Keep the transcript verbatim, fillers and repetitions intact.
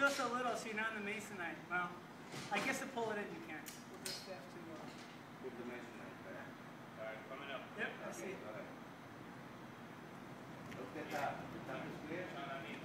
just a little, so you're not in the masonite. Well, I guess to pull it in, you can. We'll just have to uh, move the masonite back. All right, coming up. Yep, okay, I see it. Look at that. The top is clear.